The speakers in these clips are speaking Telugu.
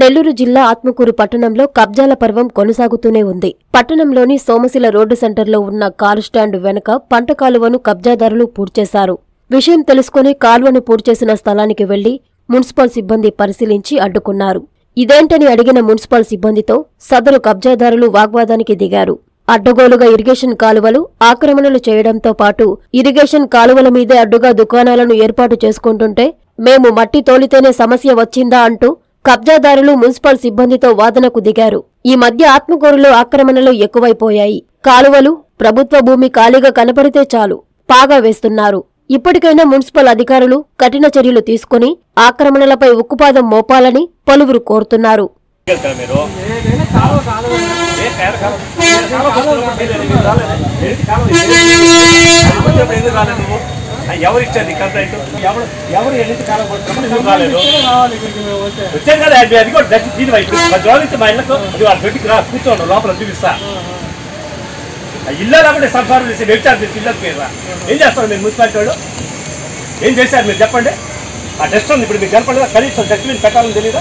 నెల్లూరు జిల్లా ఆత్మకూరు పట్టణంలో కబ్జాల పర్వం కొనసాగుతూనే ఉంది. పట్టణంలోని సోమశిల రోడ్డు సెంటర్లో ఉన్న కారు స్టాండ్ వెనుక పంట కాలువను కబ్జాదారులు పూడ్చేశారు. విషయం తెలుసుకుని కాలువను పూడ్చేసిన స్థలానికి వెళ్లి మున్సిపల్ సిబ్బంది పరిశీలించి అడ్డుకున్నారు. ఇదేంటని అడిగిన మున్సిపల్ సిబ్బందితో సదరు కబ్జాదారులు వాగ్వాదానికి దిగారు. అడ్డగోలుగా ఇరిగేషన్ కాలువలు ఆక్రమణలు చేయడంతో పాటు ఇరిగేషన్ కాలువల మీదే అడ్డుగా దుకాణాలను ఏర్పాటు చేసుకుంటుంటే మేము మట్టి తోలితేనే సమస్య వచ్చిందా అంటూ కబ్జాదారులు మున్సిపల్ సిబ్బందితో వాదనకు దిగారు. ఈ మధ్య ఆత్మకూరులో ఆక్రమణలు ఎక్కువైపోయాయి. కాలువలు, ప్రభుత్వ భూమి ఖాళీగా కనపడితే చాలు పాగా వేస్తున్నారు. ఇప్పటికైనా మున్సిపల్ అధికారులు కఠిన చర్యలు తీసుకుని ఆక్రమణలపై ఉక్కుపాదం మోపాలని పలువురు కోరుతున్నారు. ఎవరు ఇచ్చారు కంప్లైంట్? ఎవరు ఎన్ని కాలం రాలేదు వచ్చారు కదా? అది కూడా దచ్చి దీని వైపు గౌరవిస్తే మా ఇళ్ళతో పెట్టి కూర్చోండి, లోపల చూపిస్తా. ఇల్లు రాకుండా సంసారం చేసి వెళ్తారు. మీరు ఇళ్ళకి పేరు ఏం చేస్తారు? మీరు మున్సిపాలిటీ వాళ్ళు ఏం చేశారు? మీరు చెప్పండి. ఆ డస్ట్ ఉంది ఇప్పుడు మీకు కనపడదా? కనీసం డస్ట్బిన్ పెట్టాలని తెలీదా?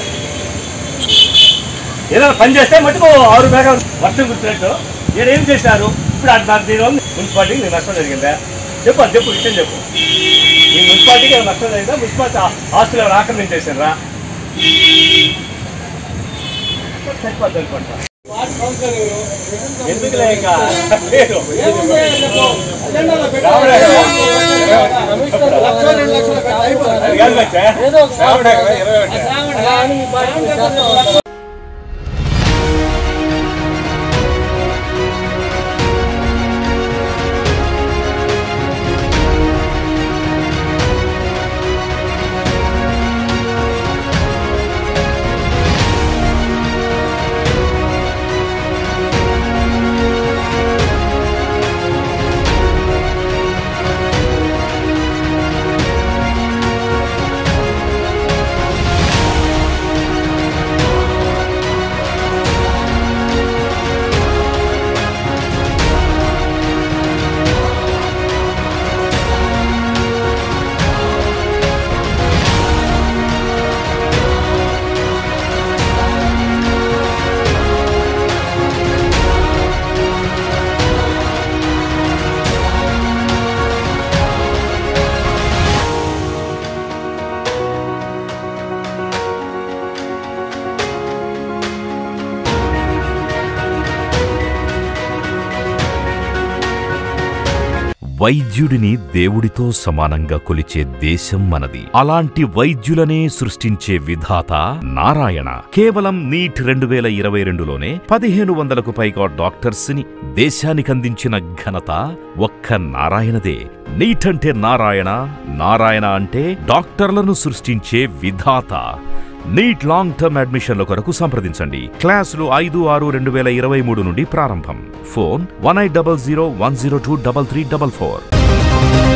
ఏదైనా పని చేస్తే మటుకు 6 బ్యాగ్ వర్షం కుర్చున్నట్టు నేను ఏం చేశారు? ఇప్పుడు నాకు దీనివల్ల మున్సిపాలిటీకి నేను నష్టం జరిగిందా? చెప్పు, అది చెప్పు, విషయం చెప్పు. ఈ మున్సిపాలిటీకి నష్టం జరిగిందా? మున్సిపాలిటీ ఆస్తులు ఎవరు ఆక్రమించేసారా? ఎందుకు లేక వైద్యుడిని దేవుడితో సమానంగా కొలిచే దేశం మనది. అలాంటి వైద్యులనే సృష్టించే విధాత నారాయణ. కేవలం నీట్ 2022లోనే 1500కు పైగా డాక్టర్స్ ని దేశానికందించిన ఘనత ఒక్క నారాయణదే. నీట్ అంటే నారాయణ, నారాయణ అంటే డాక్టర్లను సృష్టించే విధాత. నీట్ లాంగ్ టర్మ్ అడ్మిషన్ల కొరకు సంప్రదించండి. క్లాసులు 5-6-2023 నుండి ప్రారంభం. ఫోన్ 1800102334.